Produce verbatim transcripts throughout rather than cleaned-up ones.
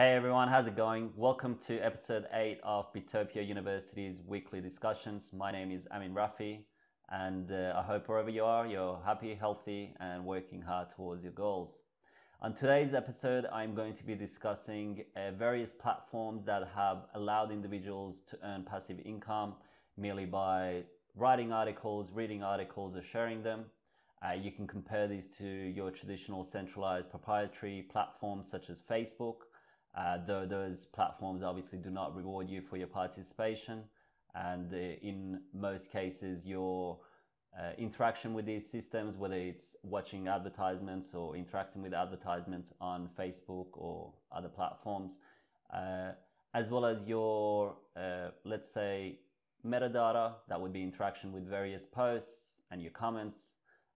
Hey everyone, how's it going? Welcome to episode eight of Bitopia University's weekly discussions. My name is Amin Rafiee, and uh, I hope wherever you are, you're happy, healthy, and working hard towards your goals. On today's episode, I'm going to be discussing uh, various platforms that have allowed individuals to earn passive income merely by writing articles, reading articles, or sharing them. Uh, you can compare these to your traditional centralized proprietary platforms such as Facebook. Uh, though those platforms obviously do not reward you for your participation, and uh, in most cases your uh, interaction with these systems, whether it's watching advertisements or interacting with advertisements on Facebook or other platforms, uh, as well as your uh, let's say metadata, that would be interaction with various posts and your comments,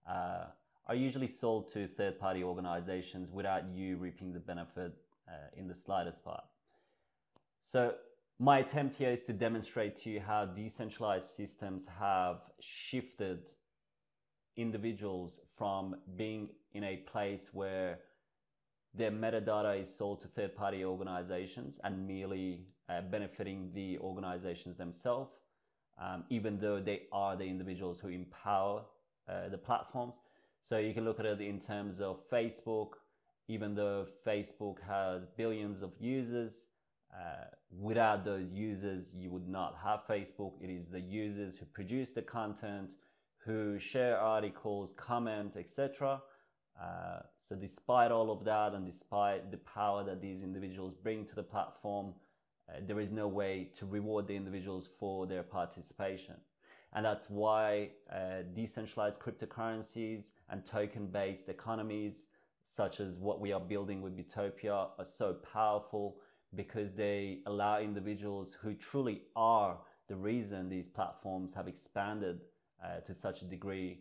uh, are usually sold to third-party organizations without you reaping the benefit Uh, in the slightest part. So my attempt here is to demonstrate to you how decentralized systems have shifted individuals from being in a place where their metadata is sold to third-party organizations and merely uh, benefiting the organizations themselves, um, even though they are the individuals who empower uh, the platforms. So you can look at it in terms of Facebook. Even though Facebook has billions of users, uh, without those users, you would not have Facebook. It is the users who produce the content, who share articles, comment, et cetera. Uh, so despite all of that, and despite the power that these individuals bring to the platform, uh, there is no way to reward the individuals for their participation. And that's why uh, decentralized cryptocurrencies and token-based economies, such as what we are building with Bitopia, are so powerful, because they allow individuals who truly are the reason these platforms have expanded uh, to such a degree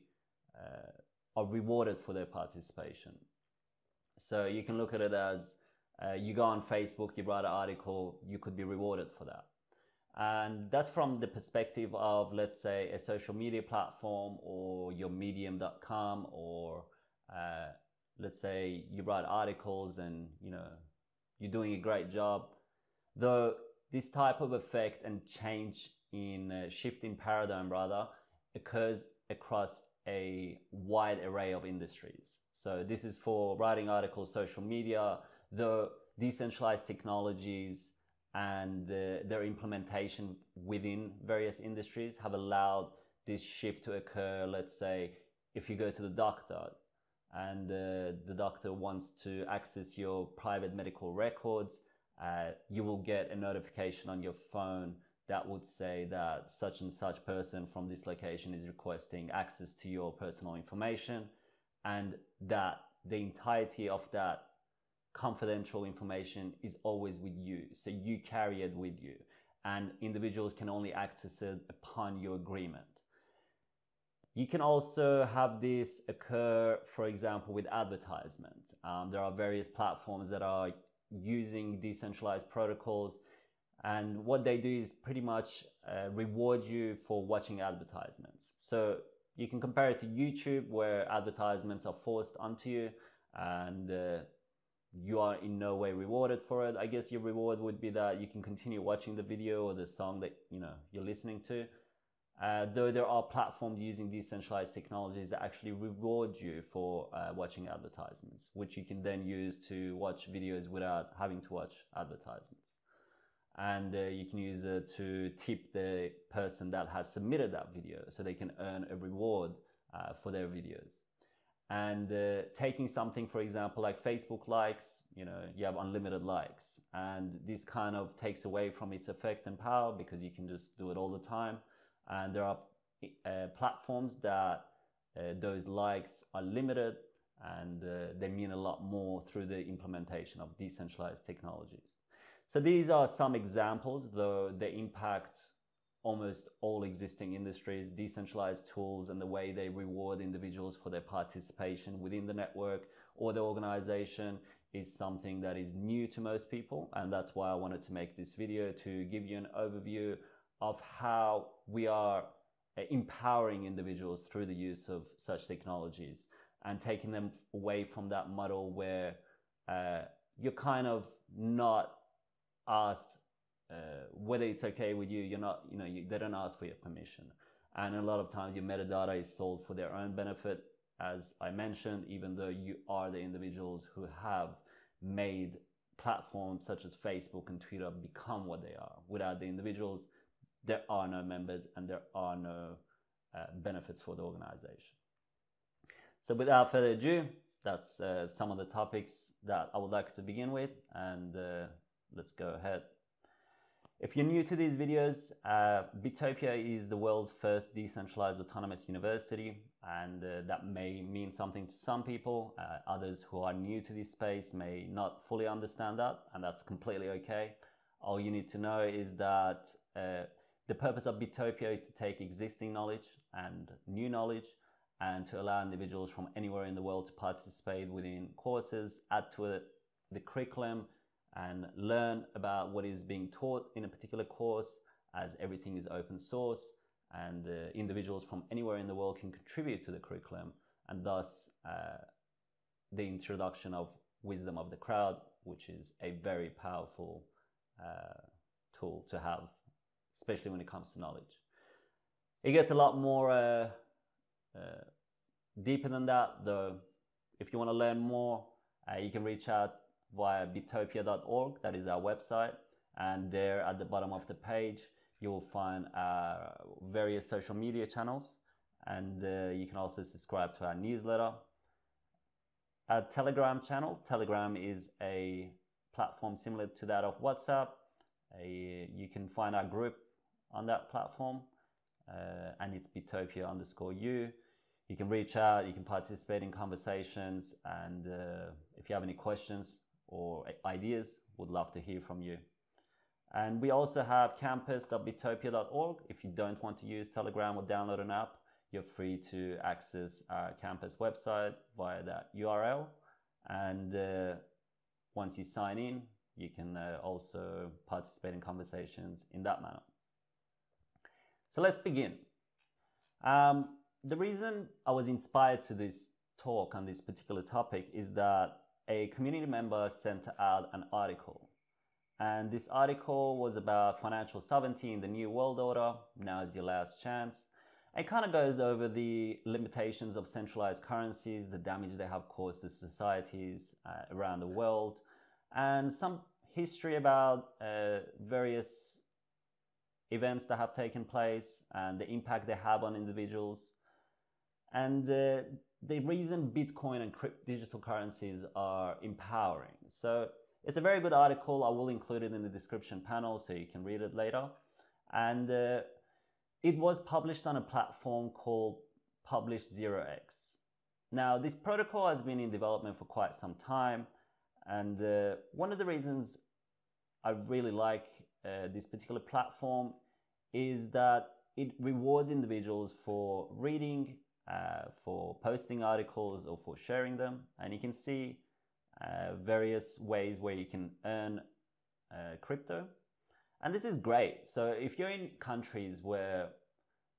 uh, are rewarded for their participation. So you can look at it as uh, you go on Facebook, you write an article, you could be rewarded for that. And that's from the perspective of, let's say, a social media platform or your medium dot com, or uh, let's say you write articles and, you know, you're doing a great job. Though this type of effect and change in uh, shift in paradigm rather occurs across a wide array of industries. So this is for writing articles, social media, the decentralized technologies and uh, their implementation within various industries have allowed this shift to occur. Let's say if you go to the doctor, and uh, the doctor wants to access your private medical records, uh, you will get a notification on your phone that would say that such and such person from this location is requesting access to your personal information, and that the entirety of that confidential information is always with you. So you carry it with you, and individuals can only access it upon your agreement. You can also have this occur, for example, with advertisement. Um, there are various platforms that are using decentralized protocols, and what they do is pretty much uh, reward you for watching advertisements. So you can compare it to YouTube, where advertisements are forced onto you and uh, you are in no way rewarded for it. I guess your reward would be that you can continue watching the video or the song that, you know, you're listening to. Uh, though there are platforms using decentralized technologies that actually reward you for uh, watching advertisements, which you can then use to watch videos without having to watch advertisements. And uh, you can use it to tip the person that has submitted that video, so they can earn a reward uh, for their videos. And uh, taking something, for example, like Facebook likes, you know, you have unlimited likes, and this kind of takes away from its effect and power, because you can just do it all the time. And there are uh, platforms that uh, those likes are limited, and uh, they mean a lot more through the implementation of decentralized technologies. So these are some examples, though they impact almost all existing industries. Decentralized tools and the way they reward individuals for their participation within the network or the organization is something that is new to most people, and that's why I wanted to make this video, to give you an overview of how we are empowering individuals through the use of such technologies and taking them away from that model where uh, you're kind of not asked uh, whether it's okay with you. You're not, you know, you, they don't ask for your permission. And a lot of times your metadata is sold for their own benefit, as I mentioned, even though you are the individuals who have made platforms such as Facebook and Twitter become what they are. Without the individuals, there are no members and there are no uh, benefits for the organization. So without further ado, that's uh, some of the topics that I would like to begin with, and uh, let's go ahead. If you're new to these videos, uh, Bitopia is the world's first decentralized autonomous university, and uh, that may mean something to some people. Uh, others who are new to this space may not fully understand that, and that's completely okay. All you need to know is that uh, the purpose of Bitopia is to take existing knowledge and new knowledge and to allow individuals from anywhere in the world to participate within courses, add to it the curriculum, and learn about what is being taught in a particular course, as everything is open source and uh, individuals from anywhere in the world can contribute to the curriculum, and thus uh, the introduction of wisdom of the crowd, which is a very powerful uh, tool to have, especially when it comes to knowledge. It gets a lot more uh, uh, deeper than that, though. If you want to learn more, uh, you can reach out via bitopia dot org, that is our website, and there at the bottom of the page you will find our various social media channels, and uh, you can also subscribe to our newsletter. Our Telegram channel, Telegram is a platform similar to that of WhatsApp. Uh, you can find our group on that platform, uh, and it's bitopia underscore you. You can reach out, you can participate in conversations, and uh, if you have any questions or ideas, would love to hear from you. And we also have campus dot bitopia dot org. If you don't want to use Telegram or download an app, you're free to access our campus website via that U R L, and uh, once you sign in, you can uh, also participate in conversations in that manner. So let's begin. Um, the reason I was inspired to this talk on this particular topic is that a community member sent out an article, and this article was about financial sovereignty in the new world order. Now is your last chance. It kind of goes over the limitations of centralized currencies, the damage they have caused to societies uh, around the world, and some history about uh, various events that have taken place and the impact they have on individuals. And uh, the reason Bitcoin and digital currencies are empowering. So it's a very good article. I will include it in the description panel so you can read it later. And uh, it was published on a platform called Publish zero x. Now, this protocol has been in development for quite some time. And uh, one of the reasons I really like uh, this particular platform is that it rewards individuals for reading, Uh, for posting articles, or for sharing them. And you can see uh, various ways where you can earn uh, crypto, and this is great. So if you're in countries where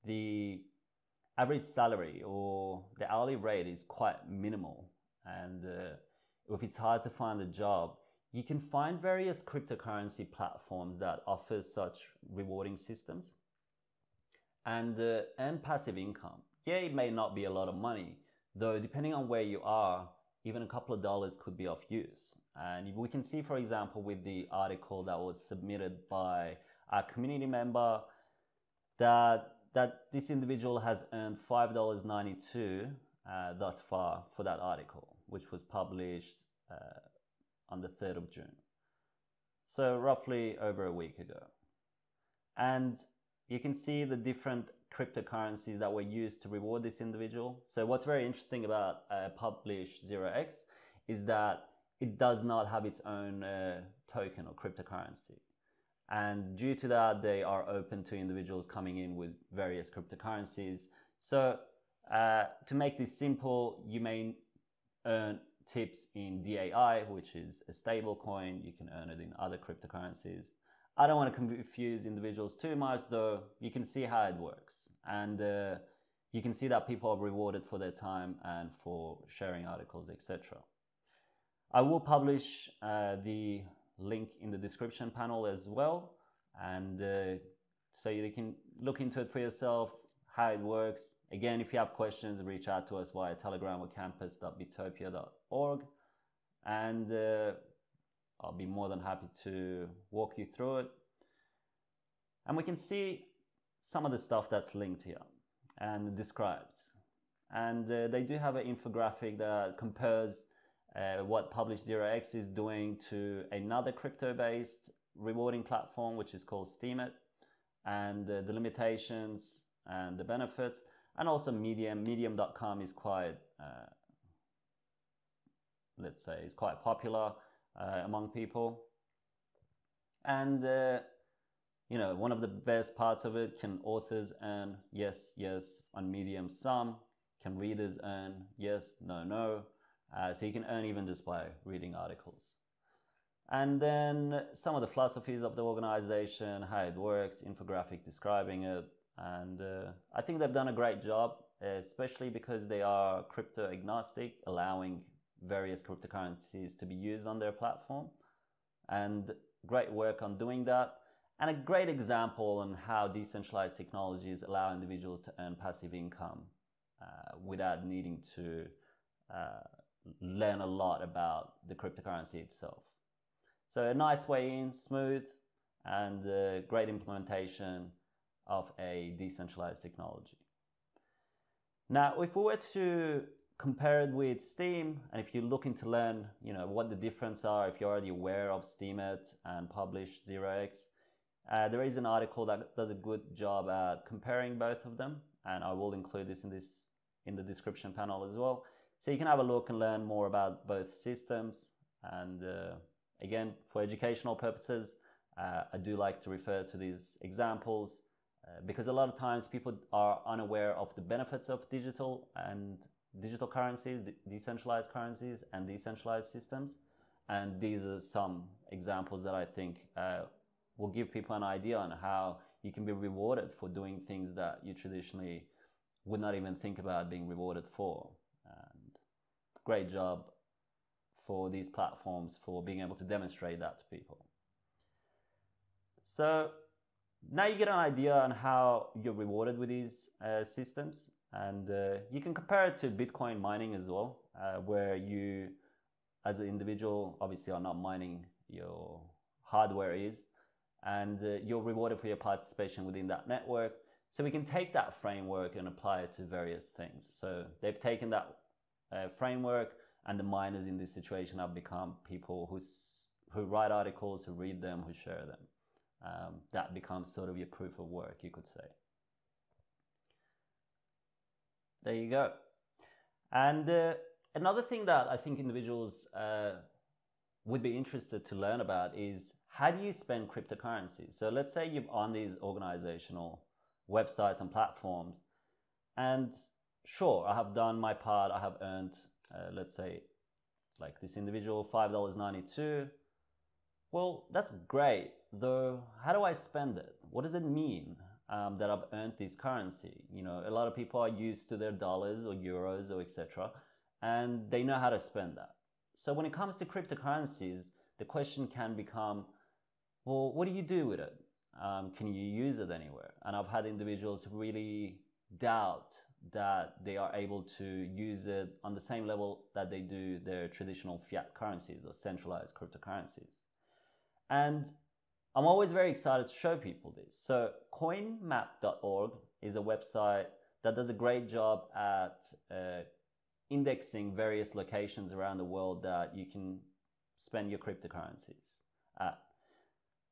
the average salary or the hourly rate is quite minimal, and uh, if it's hard to find a job, you can find various cryptocurrency platforms that offer such rewarding systems and uh, earn passive income. Yeah, it may not be a lot of money, though depending on where you are, even a couple of dollars could be of use. And we can see, for example, with the article that was submitted by our community member, that, that this individual has earned five dollars and ninety-two cents uh, thus far for that article, which was published uh, on the third of June. So roughly over a week ago. And you can see the different cryptocurrencies that were used to reward this individual. So what's very interesting about uh, Publish zero x is that it does not have its own uh, token or cryptocurrency, and due to that they are open to individuals coming in with various cryptocurrencies. So uh, to make this simple, you may earn tips in D A I, which is a stable coin. You can earn it in other cryptocurrencies. I don't want to confuse individuals too much, though. You can see how it works, and uh, you can see that people are rewarded for their time and for sharing articles, et cetera. I will publish uh, the link in the description panel as well, and uh, so you can look into it for yourself, how it works. Again, if you have questions, reach out to us via Telegram or campus dot bitopia dot org, and uh, I'll be more than happy to walk you through it. And we can see some of the stuff that's linked here and described. And uh, they do have an infographic that compares uh, what Publish zero x is doing to another crypto-based rewarding platform, which is called Steemit, and uh, the limitations and the benefits. And also Medium. Medium dot com is quite, uh, let's say, is quite popular uh, among people. And, uh, you know, one of the best parts of it, can authors earn yes, yes on Medium some? Can readers earn yes, no, no? Uh, so you can earn even just by reading articles. And then some of the philosophies of the organization, how it works, infographic describing it. And uh, I think they've done a great job, especially because they are crypto agnostic, allowing various cryptocurrencies to be used on their platform. And great work on doing that. And a great example on how decentralized technologies allow individuals to earn passive income uh, without needing to uh, learn a lot about the cryptocurrency itself. So a nice way in, smooth, and uh, great implementation of a decentralized technology. Now, if we were to compare it with Steam, and if you're looking to learn, you know, what the difference are, if you're already aware of Steemit and Publish zero x, uh, there is an article that does a good job at comparing both of them, and I will include this in this in the description panel as well, so you can have a look and learn more about both systems. And uh, again, for educational purposes, uh, I do like to refer to these examples. Uh, because a lot of times people are unaware of the benefits of digital and digital currencies, de decentralized currencies and decentralized systems. And these are some examples that I think uh, will give people an idea on how you can be rewarded for doing things that you traditionally would not even think about being rewarded for. And great job for these platforms for being able to demonstrate that to people. So now you get an idea on how you're rewarded with these uh, systems, and uh, you can compare it to Bitcoin mining as well, uh, where you as an individual obviously are not mining, your hardware is, and uh, you're rewarded for your participation within that network. So we can take that framework and apply it to various things. So they've taken that uh, framework, and the miners in this situation have become people who, who write articles, who read them, who share them. Um, that becomes sort of your proof of work, you could say. There you go. And uh, another thing that I think individuals uh, would be interested to learn about is, how do you spend cryptocurrency? So let's say you're on these organizational websites and platforms, and sure, I have done my part, I have earned, uh, let's say, like this individual, five dollars and ninety-two cents. Well, that's great, though how do I spend it? What does it mean um, that I've earned this currency? You know, a lot of people are used to their dollars or euros or et cetera, and they know how to spend that. So when it comes to cryptocurrencies, the question can become, well, what do you do with it? Um, can you use it anywhere? And I've had individuals really doubt that they are able to use it on the same level that they do their traditional fiat currencies or centralized cryptocurrencies. And I'm always very excited to show people this. So coin map dot org is a website that does a great job at uh, indexing various locations around the world that you can spend your cryptocurrencies at.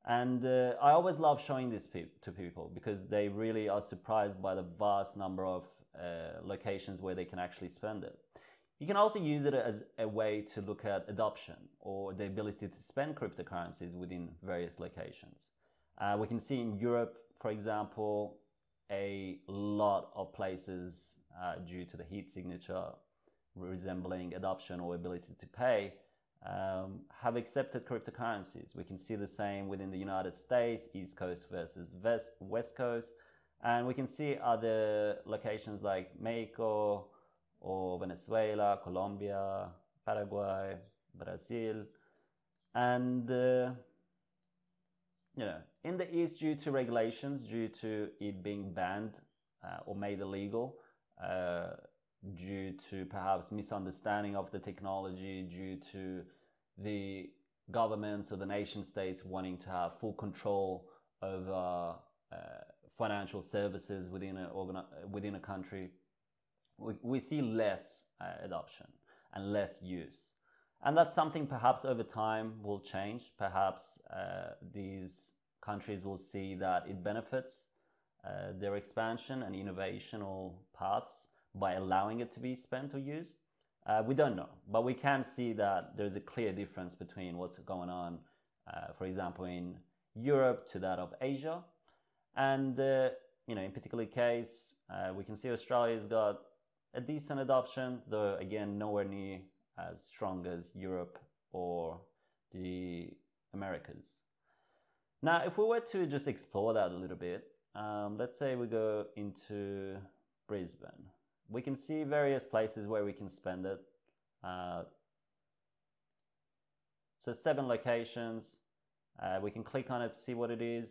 And uh, I always love showing this pe to people, because they really are surprised by the vast number of uh, locations where they can actually spend it. You can also use it as a way to look at adoption or the ability to spend cryptocurrencies within various locations. Uh, we can see in Europe, for example, a lot of places uh, due to the heat signature resembling adoption or ability to pay um, have accepted cryptocurrencies. We can see the same within the United States, East Coast versus West, West Coast. And we can see other locations like Mexico, or Venezuela, Colombia, Paraguay, Brazil, and uh, you know, in the East, due to regulations, due to it being banned uh, or made illegal, uh, due to perhaps misunderstanding of the technology, due to the governments or the nation states wanting to have full control over uh, financial services within a organ within a country, we, we see less uh, adoption and less use. And that's something perhaps over time will change. Perhaps uh, these countries will see that it benefits uh, their expansion and innovational paths by allowing it to be spent or used. Uh, we don't know, but we can see that there's a clear difference between what's going on, uh, for example, in Europe to that of Asia. And, uh, you know, in particular case, uh, we can see Australia's got a decent adoption, though, again, nowhere near as strong as Europe or the Americas. Now, if we were to just explore that a little bit, um, let's say we go into Brisbane. We can see various places where we can spend it. Uh, so seven locations. Uh, we can click on it to see what it is.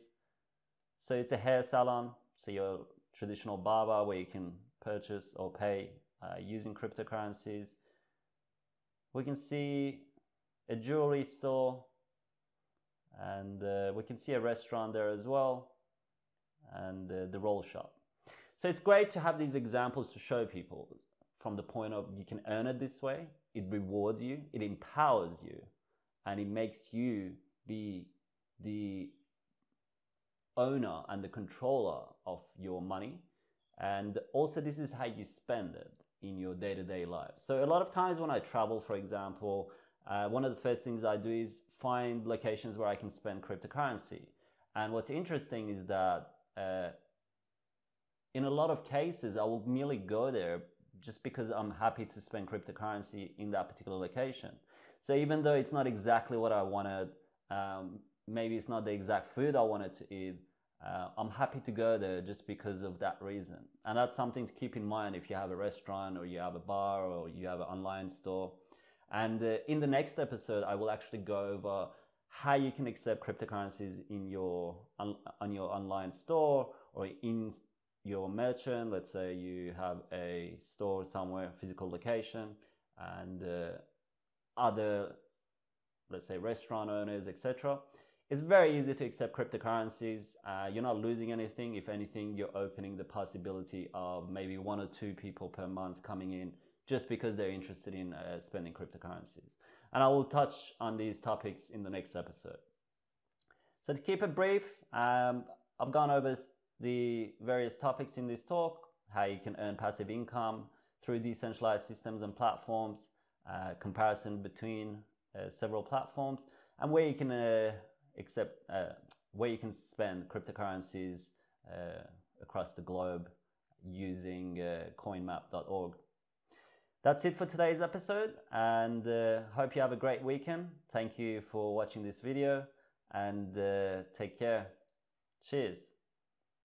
So it's a hair salon, so your traditional barber where you can purchase or pay uh, using cryptocurrencies. We can see a jewelry store, and uh, we can see a restaurant there as well, and uh, the roll shop. So it's great to have these examples to show people from the point of you can earn it this way, it rewards you, it empowers you, and it makes you be the owner and the controller of your money. And also this is how you spend it in your day-to-day life. So a lot of times when I travel, for example, uh, one of the first things I do is find locations where I can spend cryptocurrency. And what's interesting is that uh, in a lot of cases, I will merely go there just because I'm happy to spend cryptocurrency in that particular location. So even though it's not exactly what I wanted, um, maybe it's not the exact food I wanted to eat, uh, I'm happy to go there just because of that reason. And that's something to keep in mind if you have a restaurant or you have a bar or you have an online store. And uh, in the next episode, I will actually go over how you can accept cryptocurrencies in your, on, on your online store or in your merchant. Let's say you have a store somewhere, physical location, and uh, other, let's say, restaurant owners, et cetera. It's very easy to accept cryptocurrencies. Uh, you're not losing anything. If anything, you're opening the possibility of maybe one or two people per month coming in just because they're interested in uh, spending cryptocurrencies. And I will touch on these topics in the next episode. So to keep it brief, um, I've gone over the various topics in this talk: how you can earn passive income through decentralized systems and platforms, uh, comparison between uh, several platforms, and where you can uh, accept, uh, where you can spend cryptocurrencies uh, across the globe using uh, coinmap dot org. That's it for today's episode, and uh, hope you have a great weekend. Thank you for watching this video, and uh, take care. Cheers.